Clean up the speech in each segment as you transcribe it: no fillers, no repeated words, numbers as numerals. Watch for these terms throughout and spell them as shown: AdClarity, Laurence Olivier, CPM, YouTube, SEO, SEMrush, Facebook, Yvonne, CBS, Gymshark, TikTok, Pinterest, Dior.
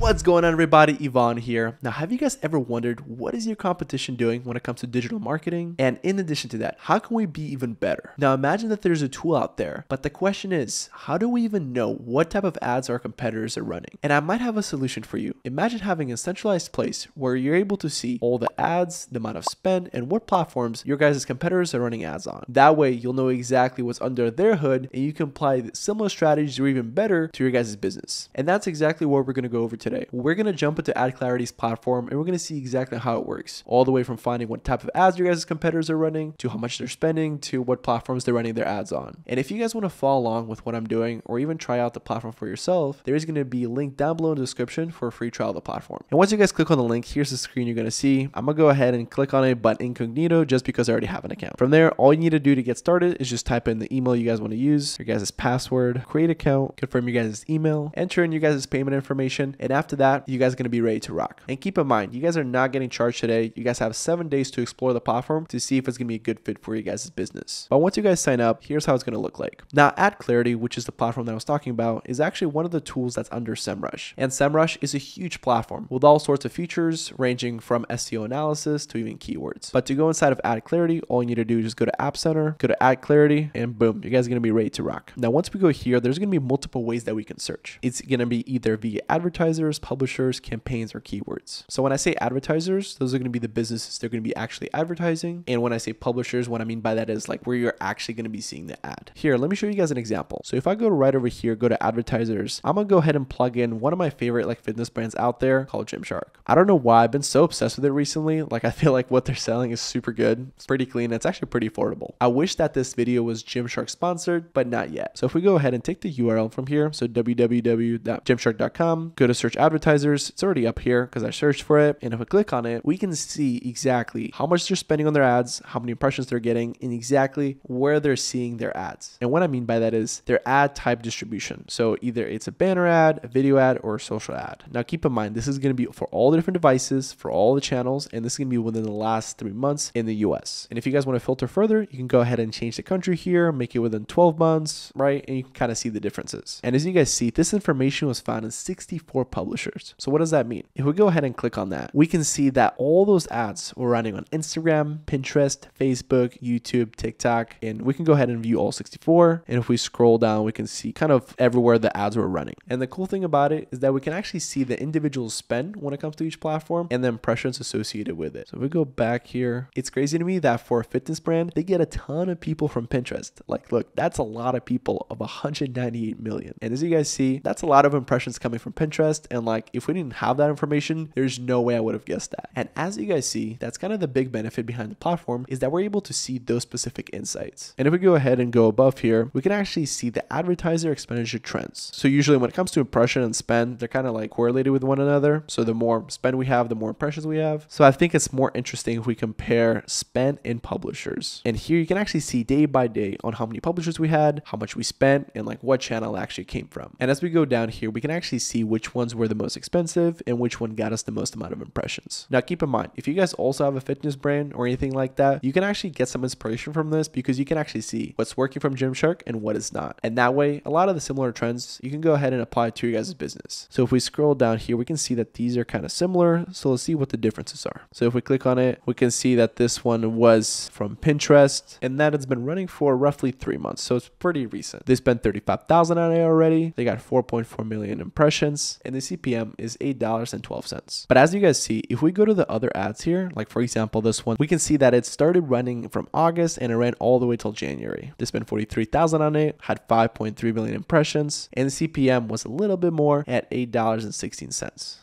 What's going on, everybody? Yvonne here. Now, have you guys ever wondered what is your competition doing when it comes to digital marketing? And in addition to that, how can we be even better? Now, imagine that there's a tool out there, but the question is, how do we even know what type of ads our competitors are running? And I might have a solution for you. Imagine having a centralized place where you're able to see all the ads, the amount of spend, and what platforms your guys' competitors are running ads on. That way, you'll know exactly what's under their hood, and you can apply similar strategies or even better to your guys' business. And that's exactly what we're going to go over today. We're going to jump into AdClarity's platform and we're going to see exactly how it works, all the way from finding what type of ads your guys' competitors are running, to how much they're spending, to what platforms they're running their ads on. And if you guys want to follow along with what I'm doing or even try out the platform for yourself, there is going to be a link down below in the description for a free trial of the platform. And once you guys click on the link, here's the screen you're going to see. I'm going to go ahead and click on it, but incognito, just because I already have an account. From there, all you need to do to get started is just type in the email you guys want to use, your guys' password, create account, confirm your guys' email, enter in your guys' payment information, and after that, you guys are going to be ready to rock. And keep in mind, you guys are not getting charged today. You guys have 7 days to explore the platform to see if it's going to be a good fit for you guys' business. But once you guys sign up, here's how it's going to look like. Now, AdClarity, which is the platform that I was talking about, is actually one of the tools that's under SEMrush. And SEMrush is a huge platform with all sorts of features ranging from SEO analysis to even keywords. But to go inside of AdClarity, all you need to do is just go to App Center, go to AdClarity, and boom, you guys are going to be ready to rock. Now, once we go here, there's going to be multiple ways that we can search. It's going to be either via advertising, publishers, campaigns, or keywords. So when I say advertisers, those are going to be the businesses they're going to be actually advertising. And when I say publishers, what I mean by that is like where you're actually going to be seeing the ad. Here, let me show you guys an example. So if I go right over here, go to advertisers, I'm going to go ahead and plug in one of my favorite like fitness brands out there called Gymshark. I don't know why I've been so obsessed with it recently. Like I feel like what they're selling is super good. It's pretty clean. It's actually pretty affordable. I wish that this video was Gymshark sponsored, but not yet. So if we go ahead and take the URL from here, so www.gymshark.com, go to search advertisers, it's already up here because I searched for it. And if I click on it, we can see exactly how much they're spending on their ads, how many impressions they're getting, and exactly where they're seeing their ads. And what I mean by that is their ad type distribution. So either it's a banner ad, a video ad, or a social ad. Now keep in mind, this is going to be for all the different devices, for all the channels, and this is going to be within the last 3 months in the US. And if you guys want to filter further, you can go ahead and change the country here, make it within 12 months, right? And you can kind of see the differences. And as you guys see, this information was found in 64 publishers. So what does that mean? If we go ahead and click on that, we can see that all those ads were running on Instagram, Pinterest, Facebook, YouTube, TikTok, and we can go ahead and view all 64. And if we scroll down, we can see kind of everywhere the ads were running. And the cool thing about it is that we can actually see the individual spend when it comes to each platform and the impressions associated with it. So if we go back here, it's crazy to me that for a fitness brand, they get a ton of people from Pinterest. Like, look, that's a lot of people of 198 million. And as you guys see, that's a lot of impressions coming from Pinterest. And like, if we didn't have that information, there's no way I would have guessed that. And as you guys see, that's kind of the big benefit behind the platform, is that we're able to see those specific insights. And if we go ahead and go above here, we can actually see the advertiser expenditure trends. So usually when it comes to impression and spend, they're kind of like correlated with one another. So the more spend we have, the more impressions we have. So I think it's more interesting if we compare spend and publishers. And here you can actually see day by day on how many publishers we had, how much we spent, and like what channel actually came from. And as we go down here, we can actually see which ones were the most expensive and which one got us the most amount of impressions. Now keep in mind, if you guys also have a fitness brand or anything like that, you can actually get some inspiration from this because you can actually see what's working from Gymshark and what is not. And that way, a lot of the similar trends, you can go ahead and apply to your guys' business. So if we scroll down here, we can see that these are kind of similar. So let's see what the differences are. So if we click on it, we can see that this one was from Pinterest and that it's been running for roughly 3 months. So it's pretty recent. They spent 35,000 on it already. They got 4.4 million impressions. And the CPM is $8.12. But as you guys see, if we go to the other ads here, like for example, this one, we can see that it started running from August and it ran all the way till January. They spent 43,000 on it, had 5.3 million impressions, and the CPM was a little bit more at $8.16.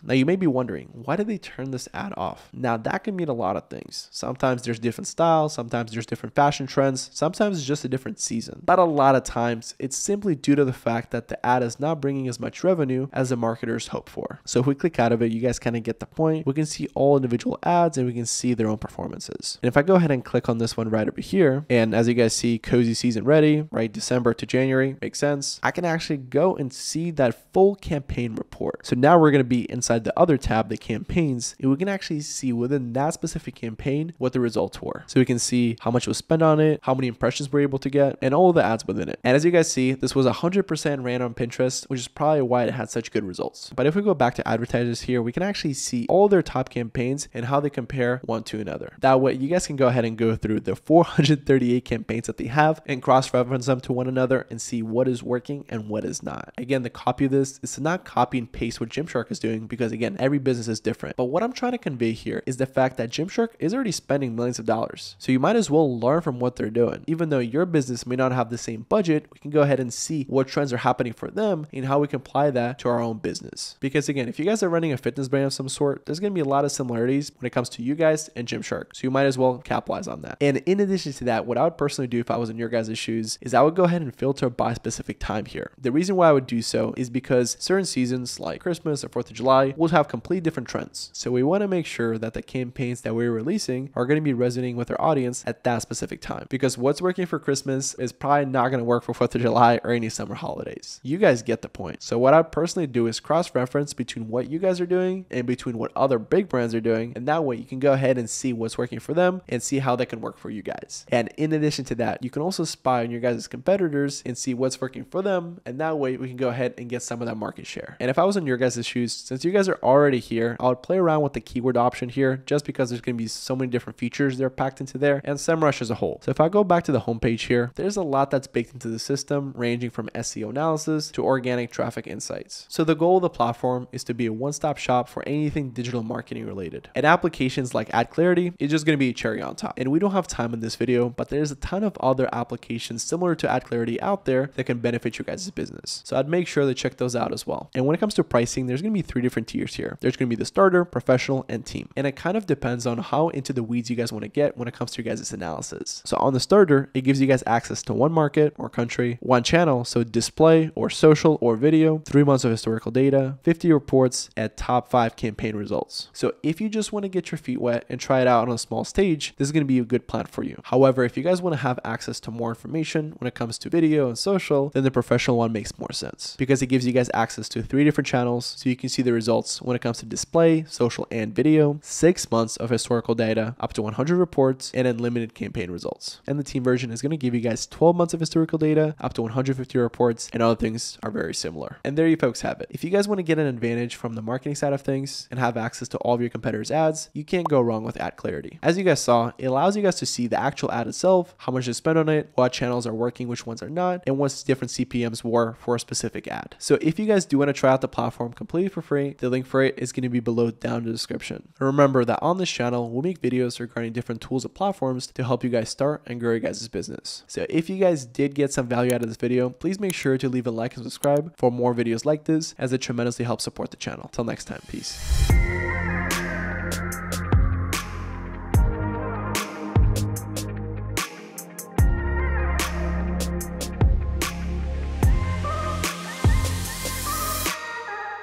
Now you may be wondering, why did they turn this ad off? Now that can mean a lot of things. Sometimes there's different styles, sometimes there's different fashion trends, sometimes it's just a different season. But a lot of times it's simply due to the fact that the ad is not bringing as much revenue as the marketer hope for. So if we click out of it, you guys kind of get the point. We can see all individual ads and we can see their own performances. And if I go ahead and click on this one right over here, and as you guys see, cozy season ready, right? December to January, makes sense. I can actually go and see that full campaign report. So now we're going to be inside the other tab, the campaigns, and we can actually see within that specific campaign what the results were. So we can see how much was spent on it, how many impressions we're able to get, and all of the ads within it. And as you guys see, this was 100% ran on Pinterest, which is probably why it had such good results. But But if we go back to advertisers here, we can actually see all their top campaigns and how they compare one to another. That way you guys can go ahead and go through the 438 campaigns that they have and cross-reference them to one another and see what is working and what is not. Again, the copy of this is to not copy and paste what Gymshark is doing, because again, every business is different. But what I'm trying to convey here is the fact that Gymshark is already spending millions of dollars. So you might as well learn from what they're doing. Even though your business may not have the same budget, we can go ahead and see what trends are happening for them and how we can apply that to our own business. Because again, if you guys are running a fitness brand of some sort, there's going to be a lot of similarities when it comes to you guys and Gymshark. So you might as well capitalize on that. And in addition to that, what I would personally do if I was in your guys' shoes is I would go ahead and filter by specific time here. The reason why I would do so is because certain seasons like Christmas or 4th of July will have completely different trends. So we want to make sure that the campaigns that we're releasing are going to be resonating with our audience at that specific time, because what's working for Christmas is probably not going to work for 4th of July or any summer holidays. You guys get the point. So what I personally do is cross-reference between what you guys are doing and between what other big brands are doing, and that way you can go ahead and see what's working for them and see how that can work for you guys. And in addition to that, you can also spy on your guys' competitors and see what's working for them, and that way we can go ahead and get some of that market share. And if I was in your guys' shoes, since you guys are already here, I would play around with the keyword option here, just because there's going to be so many different features that are packed into there, and SEMrush as a whole. So if I go back to the homepage here, there's a lot that's baked into the system, ranging from SEO analysis to organic traffic insights. So the goal of the platform is to be a one-stop shop for anything digital marketing related. And applications like AdClarity is just going to be a cherry on top. And we don't have time in this video, but there's a ton of other applications similar to AdClarity out there that can benefit your guys' business. So I'd make sure to check those out as well. And when it comes to pricing, there's going to be 3 different tiers here. There's going to be the starter, professional, and team. And it kind of depends on how into the weeds you guys want to get when it comes to your guys' analysis. So on the starter, it gives you guys access to 1 market or country, 1 channel, so display or social or video, 3 months of historical data, 50 reports at top 5 campaign results. So if you just want to get your feet wet and try it out on a small stage, this is going to be a good plan for you. However, if you guys want to have access to more information when it comes to video and social, then the professional one makes more sense, because it gives you guys access to 3 different channels, so you can see the results when it comes to display, social, and video, 6 months of historical data, up to 100 reports, and unlimited campaign results. And the team version is going to give you guys 12 months of historical data, up to 150 reports, and other things are very similar. And there you folks have it. If you guys want to get an advantage from the marketing side of things and have access to all of your competitors' ads, you can't go wrong with AdClarity. As you guys saw, it allows you guys to see the actual ad itself, how much you spend on it, what channels are working, which ones are not, and what different CPMs were for a specific ad. So if you guys do want to try out the platform completely for free, the link for it is going to be below down in the description. And remember that on this channel, we'll make videos regarding different tools and platforms to help you guys start and grow your guys' business. So if you guys did get some value out of this video, please make sure to leave a like and subscribe for more videos like this, as it tremendously helps support the channel. Till next time, peace.